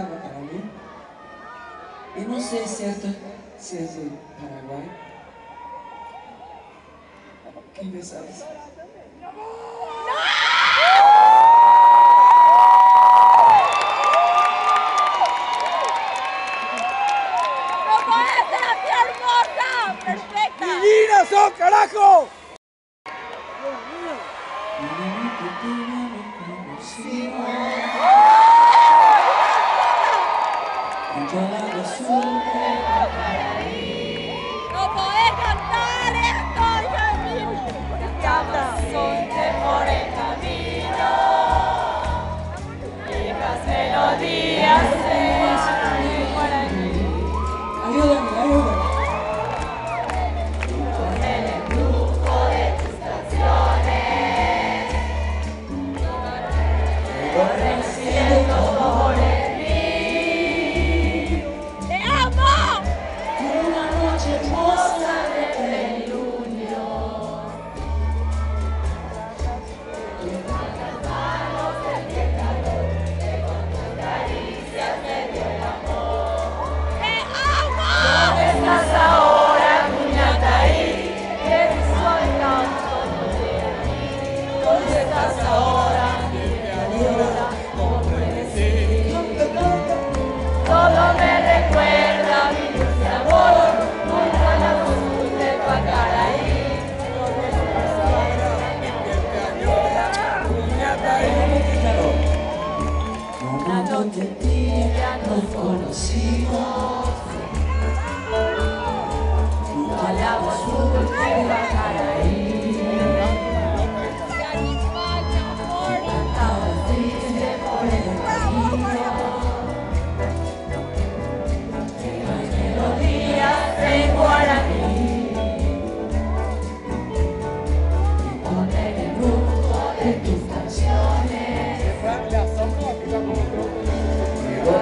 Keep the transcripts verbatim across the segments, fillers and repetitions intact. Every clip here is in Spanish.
acaba para mim. Eu não sei se é de Paraguai. Quem pensava isso? ¡Meninas son carajo! ¡No podés cantar esto, Camilo! ¡Te habla son de por el camino! ¡Y las melodías se llevan por aquí! ¡Ayúdame, ayúdame! De ti ya nos conocimos, junto al agua azul de Bacaraí, cantaba triste por el camino, que las melodías de guaraní, y con el grupo de tus canciones.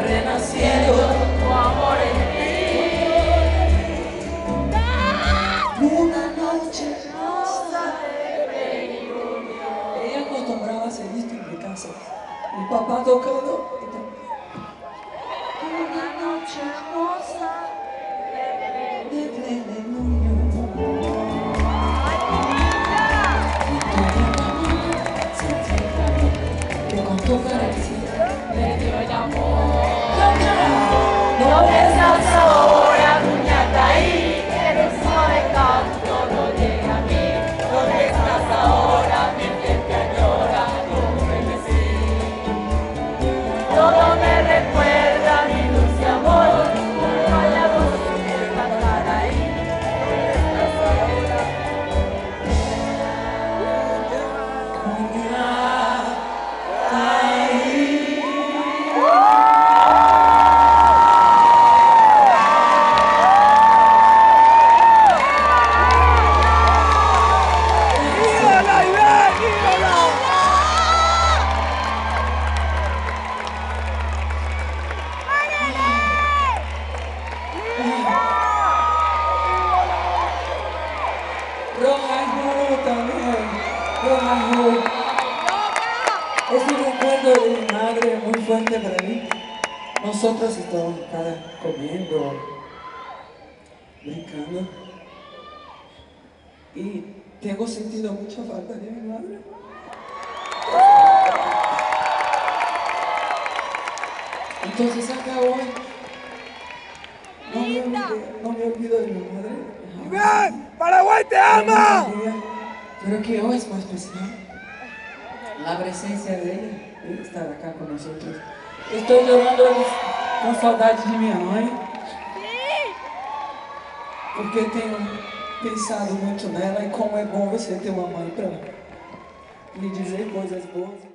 Renaciendo tu amor en mí. Una noche hermosa de plenilunio. Ella acostumbraba a hacer esto en mi casa. Mi papá tocando. Una noche hermosa de plenilunio. Y tu hermana se entrega. Te contó para que se dio el amor. Es un recuerdo de mi madre muy fuerte para mí. Nosotros estábamos comiendo, brincando. Y tengo sentido mucha falta de mi madre. Entonces acá hoy no me olvido, no me olvido de mi madre. ¡Iván! ¡Paraguay te ama! Pero que hoy es más especial. La presencia de ella, de estar acá con nosotros. Estoy llorando con saudade de minha mãe, porque tenho pensado muito nela e como é bom você ter uma mãe para lhe dizer coisas boas.